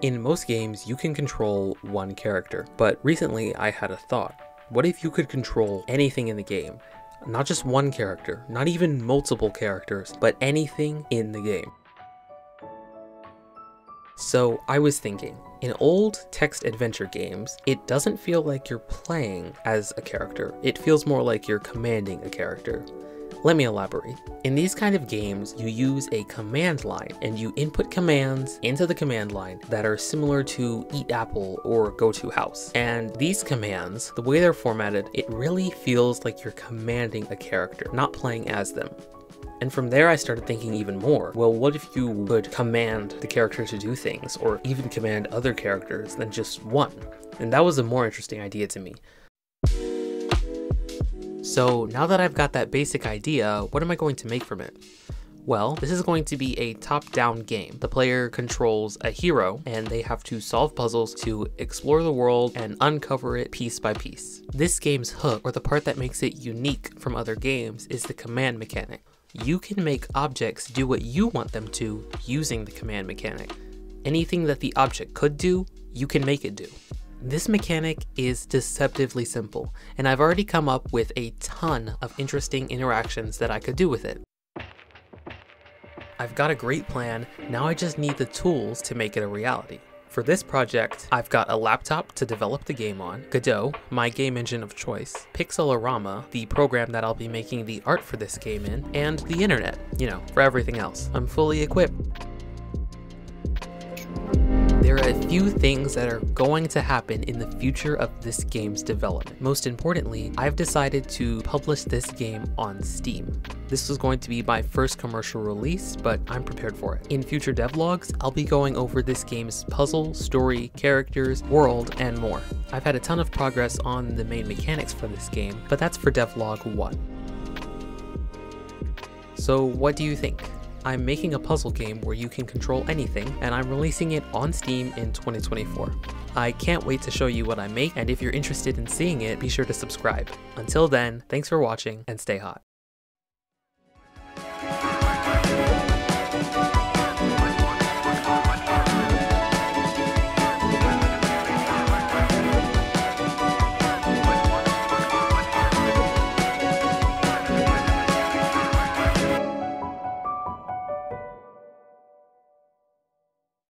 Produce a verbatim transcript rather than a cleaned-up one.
In most games, you can control one character, but recently I had a thought. What if you could control anything in the game? Not just one character, not even multiple characters, but anything in the game. So I was thinking, in old text adventure games, it doesn't feel like you're playing as a character. It feels more like you're commanding a character. Let me elaborate. In these kind of games, you use a command line and you input commands into the command line that are similar to eat apple or go to house. And these commands, the way they're formatted, it really feels like you're commanding a character, not playing as them. And from there I started thinking even more, well, what if you could command the character to do things, or even command other characters than just one? And that was a more interesting idea to me. So now that I've got that basic idea, what am I going to make from it? Well, this is going to be a top-down game. The player controls a hero and they have to solve puzzles to explore the world and uncover it piece by piece. This game's hook, or the part that makes it unique from other games, is the command mechanic. You can make objects do what you want them to using the command mechanic. Anything that the object could do, you can make it do. This mechanic is deceptively simple, and I've already come up with a ton of interesting interactions that I could do with it. I've got a great plan, now I just need the tools to make it a reality. For this project, I've got a laptop to develop the game on, Godot, my game engine of choice, Pixelorama, the program that I'll be making the art for this game in, and the internet, you know, for everything else. I'm fully equipped. There are a few things that are going to happen in the future of this game's development. Most importantly, I've decided to publish this game on Steam. This is going to be my first commercial release, but I'm prepared for it. In future devlogs, I'll be going over this game's puzzle, story, characters, world, and more. I've had a ton of progress on the main mechanics for this game, but that's for devlog one. So what do you think? I'm making a puzzle game where you can control anything, and I'm releasing it on Steam in twenty twenty-four. I can't wait to show you what I make, and if you're interested in seeing it, be sure to subscribe. Until then, thanks for watching and stay hot.